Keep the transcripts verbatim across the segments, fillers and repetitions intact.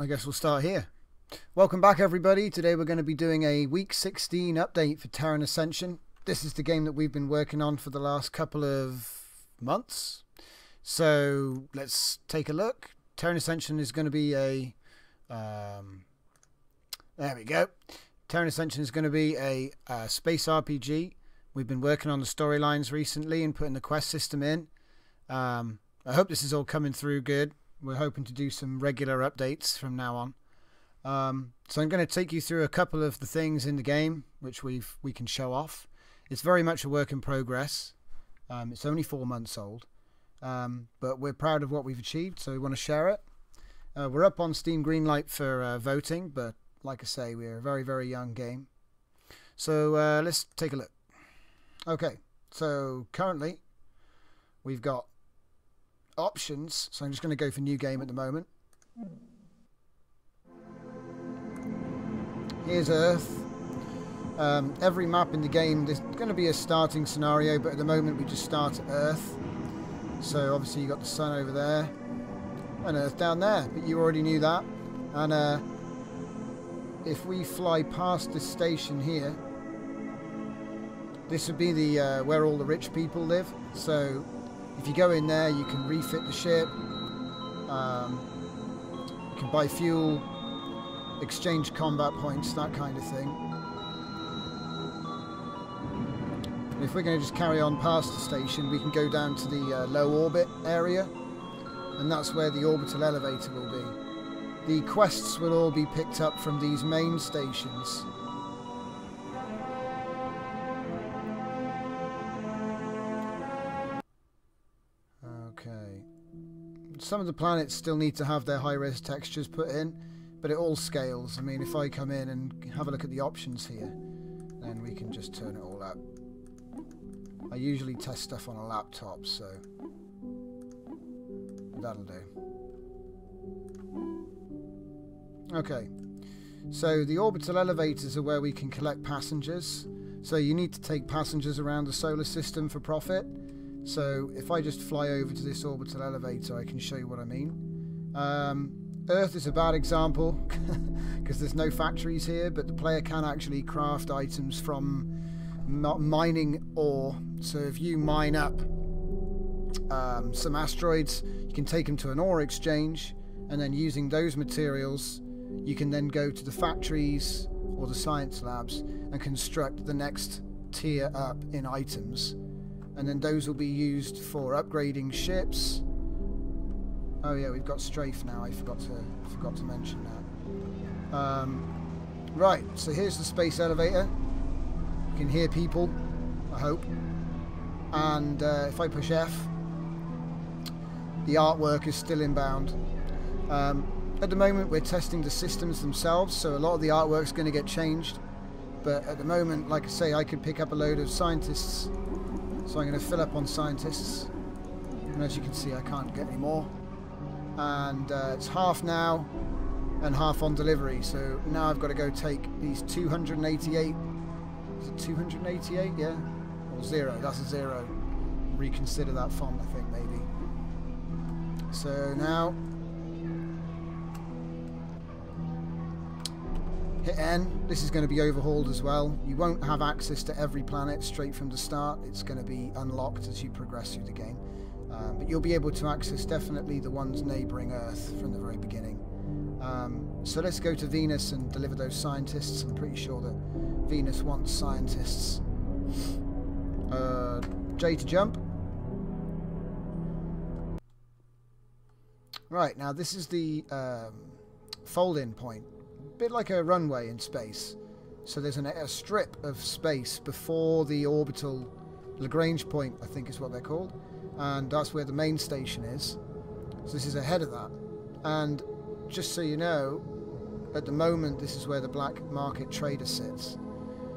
I guess we'll start here. Welcome back, everybody. Today we're going to be doing a week sixteen update for Terran Ascension. This is the game that we've been working on for the last couple of months. So let's take a look. Terran Ascension is going to be a... Um, there we go. Terran Ascension is going to be a, a space R P G. We've been working on the storylines recently and putting the quest system in. Um, I hope this is all coming through good. We're hoping to do some regular updates from now on. Um, so I'm going to take you through a couple of the things in the game which we've we can show off. It's very much a work in progress. Um, it's only four months old, um, but we're proud of what we've achieved, so we want to share it. Uh, we're up on Steam Greenlight for uh, voting, but like I say, we're a very very young game. So uh, let's take a look. Okay, so currently we've got options, so I'm just going to go for new game at the moment. Here's Earth. Um, every map in the game, there's going to be a starting scenario, but at the moment we just start at Earth. So obviously you got the sun over there and Earth down there, but you already knew that. And uh, if we fly past this station here, this would be the uh, where all the rich people live. So if you go in there, you can refit the ship, um, you can buy fuel, exchange combat points, that kind of thing. And if we're going to just carry on past the station, we can go down to the uh, low orbit area, and that's where the orbital elevator will be. The quests will all be picked up from these main stations. Some of the planets still need to have their high-res textures put in, but it all scales. I mean, if I come in and have a look at the options here, then we can just turn it all up. I usually test stuff on a laptop, so that'll do. Okay, so the orbital elevators are where we can collect passengers. So you need to take passengers around the solar system for profit. So if I just fly over to this orbital elevator, I can show you what I mean. Um, Earth is a bad example because there's no factories here, but the player can actually craft items from mining ore. So if you mine up um, some asteroids, you can take them to an ore exchange, and then using those materials, you can then go to the factories or the science labs and construct the next tier up in items. And then those will be used for upgrading ships. Oh yeah, we've got strafe now. I forgot to forgot to mention that. Um, right, so here's the space elevator. You can hear people, I hope. And uh, if I push F, the artwork is still inbound. Um, at the moment, we're testing the systems themselves, so a lot of the artwork's going to get changed. But at the moment, like I say, I could pick up a load of scientists. So I'm going to fill up on scientists, and as you can see I can't get any more, and uh, it's half now and half on delivery, so now I've got to go take these two hundred eighty-eight, is it two hundred eighty-eight, yeah, or zero, that's a zero, reconsider that font I think maybe. So now, hit N. This is going to be overhauled as well. You won't have access to every planet straight from the start. It's going to be unlocked as you progress through the game. Um, but you'll be able to access definitely the ones neighbouring Earth from the very beginning. Um, so let's go to Venus and deliver those scientists. I'm pretty sure that Venus wants scientists. Uh, J to jump. Right, now this is the um, fold-in point. Bit like a runway in space. So there's an, a strip of space before the orbital Lagrange point, I think is what they're called, and that's where the main station is. So this is ahead of that, and just so you know, at the moment this is where the black market trader sits.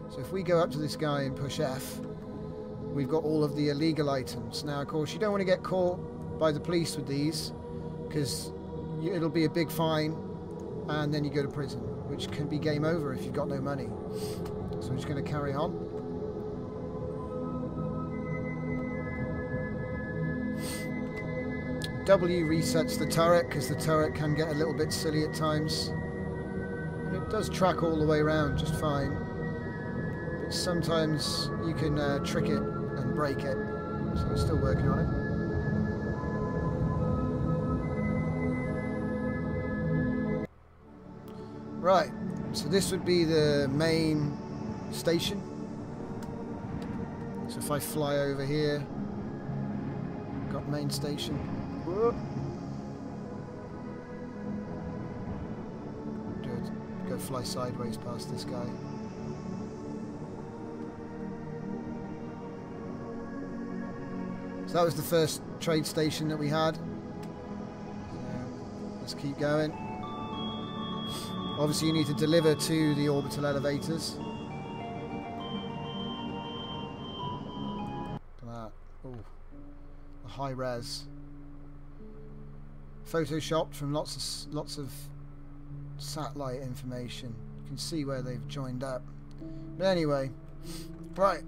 So if we go up to this guy and push F, we've got all of the illegal items. Now of course you don't want to get caught by the police with these, because it'll be a big fine and then you go to prison, which can be game over if you've got no money. So I'm just going to carry on. W resets the turret, because the turret can get a little bit silly at times. And it does track all the way around just fine. But sometimes you can uh, trick it and break it. So we're still working on it. Right, so this would be the main station. So if I fly over here, got main station. Whoop. Do it. Go fly sideways past this guy. So that was the first trade station that we had. So let's keep going. Obviously you need to deliver to the orbital elevators. Look at that. Ooh. The high res. Photoshopped from lots of lots of satellite information. You can see where they've joined up. But anyway, right.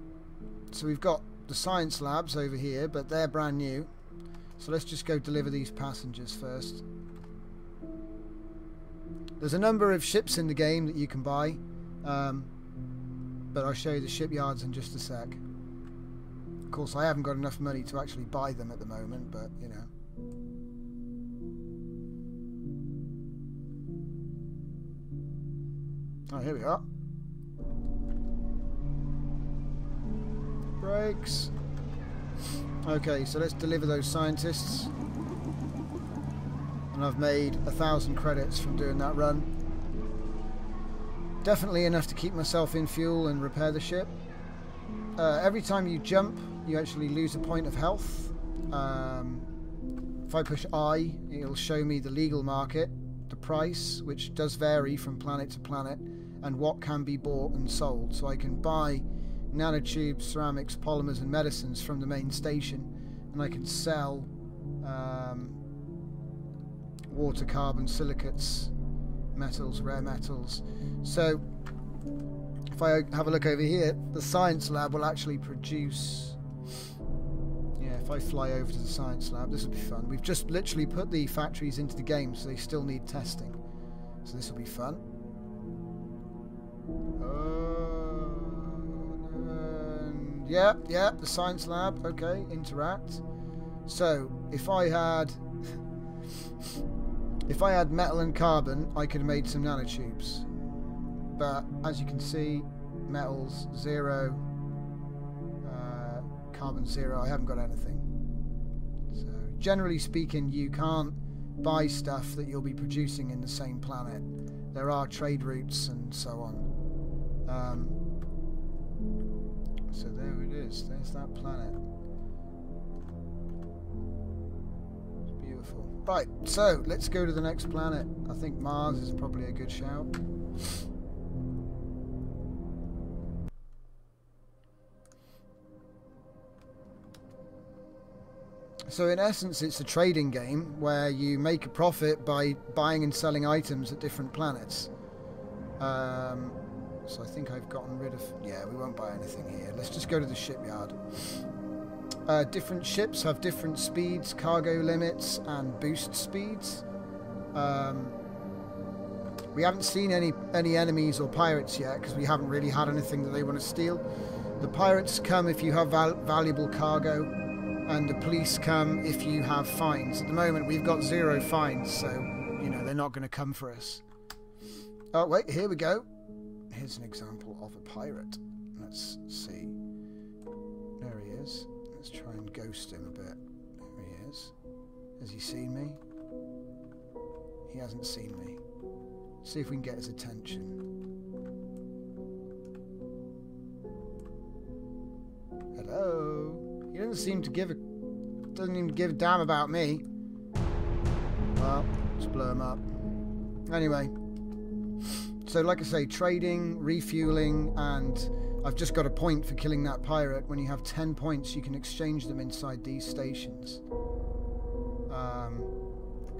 So we've got the science labs over here, but they're brand new. So let's just go deliver these passengers first. There's a number of ships in the game that you can buy, um, but I'll show you the shipyards in just a sec. Of course, I haven't got enough money to actually buy them at the moment, but, you know. Oh, here we are. Brakes. Okay, so let's deliver those scientists. And I've made a thousand credits from doing that run. Definitely enough to keep myself in fuel and repair the ship. Uh, every time you jump, you actually lose a point of health. Um, if I push I, it'll show me the legal market, the price, which does vary from planet to planet, and what can be bought and sold. So I can buy nanotubes, ceramics, polymers, and medicines from the main station, and I can sell Um, water, carbon, silicates, metals, rare metals. So if I have a look over here, the science lab will actually produce, yeah, if I fly over to the science lab, this will be fun. We've just literally put the factories into the game, so they still need testing. So this will be fun. Um, yeah, yeah, the science lab, okay, interact. So if I had... If I had metal and carbon, I could have made some nanotubes. But as you can see, metals zero, uh, carbon zero, I haven't got anything. So generally speaking, you can't buy stuff that you'll be producing in the same planet. There are trade routes and so on. Um, so there it is, there's that planet. Right, so let's go to the next planet. I think Mars is probably a good shout. So in essence, it's a trading game where you make a profit by buying and selling items at different planets. Um, so I think I've gotten rid of... Yeah, we won't buy anything here. Let's just go to the shipyard. Uh, different ships have different speeds, cargo limits, and boost speeds. Um, we haven't seen any any enemies or pirates yet because we haven't really had anything that they want to steal. The pirates come if you have val valuable cargo, and the police come if you have fines. At the moment, we've got zero fines, so you know they're not going to come for us. Oh wait, here we go. Here's an example of a pirate. Let's see. There he is. Let's try and ghost him a bit. There he is. Has he seen me? He hasn't seen me. See if we can get his attention. Hello? He doesn't seem to give a... doesn't even give a damn about me. Well, let's blow him up. Anyway. So like I say, trading, refueling, and... I've just got a point for killing that pirate. When you have ten points, you can exchange them inside these stations. Um,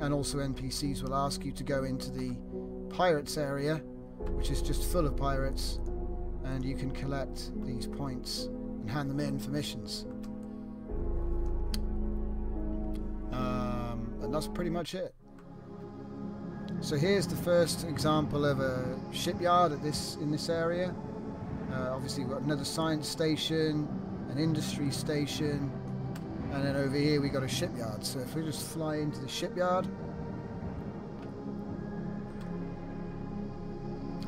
and also N P Cs will ask you to go into the pirates area, which is just full of pirates, and you can collect these points and hand them in for missions. Um, that's pretty much it. So here's the first example of a shipyard at this in this area. Uh, obviously, we've got another science station, an industry station, and then over here we got a shipyard. So if we just fly into the shipyard,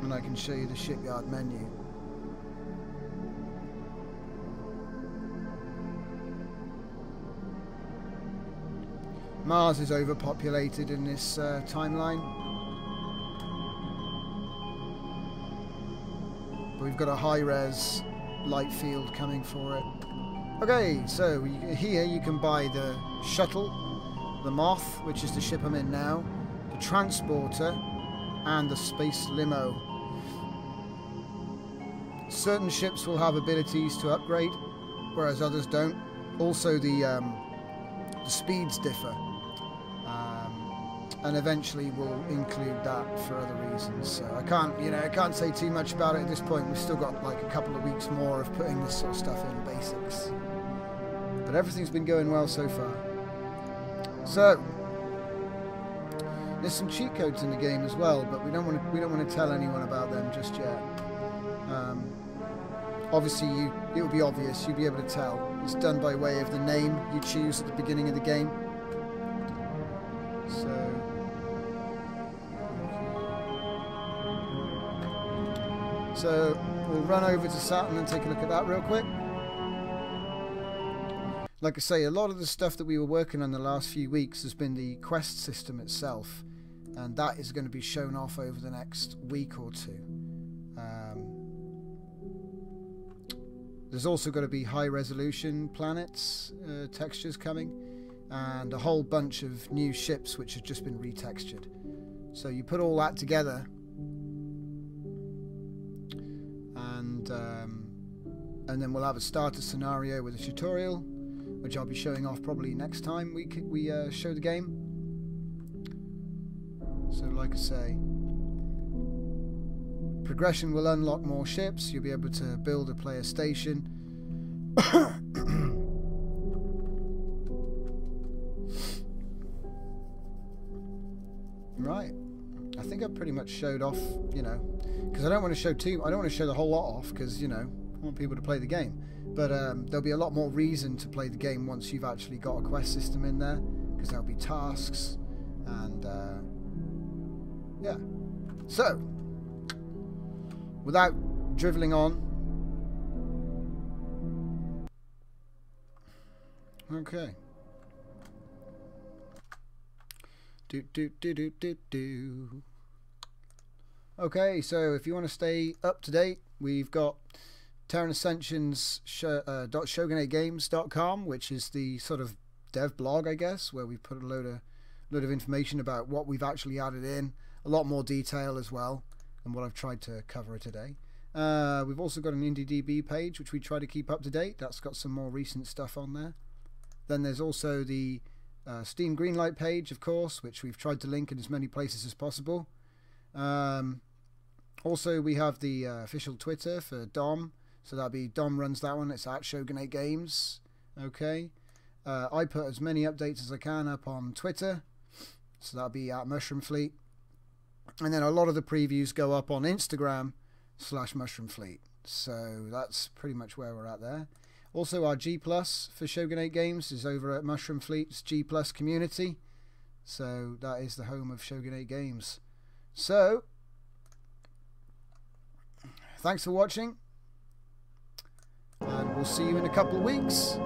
and I can show you the shipyard menu. Mars is overpopulated in this uh, timeline. But we've got a high-res light field coming for it. Okay, so you, here you can buy the shuttle, the Moth, which is the ship I'm in now, the transporter, and the space limo. Certain ships will have abilities to upgrade, whereas others don't. Also, the, um, the speeds differ. And eventually we'll include that for other reasons. So I can't, you know, I can't say too much about it at this point. We've still got like a couple of weeks more of putting this sort of stuff in basics. But everything's been going well so far. So there's some cheat codes in the game as well, but we don't want to, we don't want to tell anyone about them just yet. Um, obviously, you, it will be obvious. You'll be able to tell. It's done by way of the name you choose at the beginning of the game. So. So we'll run over to Saturn and take a look at that real quick. Like I say, a lot of the stuff that we were working on the last few weeks has been the quest system itself, and that is going to be shown off over the next week or two. Um, there's also going to be high resolution planets, uh, textures coming, and a whole bunch of new ships which have just been retextured. So you put all that together, and um, and then we'll have a starter scenario with a tutorial, which I'll be showing off probably next time we we uh, show the game. So like I say, progression will unlock more ships. You'll be able to build a player station. Right, I think I pretty much showed off, you know, because I don't want to show too, I don't want to show the whole lot off, because, you know, I want people to play the game. But um, there'll be a lot more reason to play the game once you've actually got a quest system in there, because there'll be tasks, and, uh, yeah. So, without driveling on. Okay. Do, do, do, do, do, do. Okay, so if you want to stay up to date, we've got terran ascensions dot shogunate games dot com, which is the sort of dev blog, I guess, where we put a load of load of information about what we've actually added in, a lot more detail as well than what I've tried to cover today. Uh, we've also got an IndieDB page, which we try to keep up to date. That's got some more recent stuff on there. Then there's also the Uh, Steam Greenlight page, of course, which we've tried to link in as many places as possible. Um, also, we have the uh, official Twitter for Dom, so that'll be Dom runs that one. It's at Shogunate Games. Okay, uh, I put as many updates as I can up on Twitter, so that'll be at Mushroom Fleet, and then a lot of the previews go up on Instagram slash Mushroom Fleet. So that's pretty much where we're at there. Also, our G plus for Shogunate Games is over at Mushroom Fleet's G plus community. So, that is the home of Shogunate Games. So, thanks for watching. And we'll see you in a couple of weeks.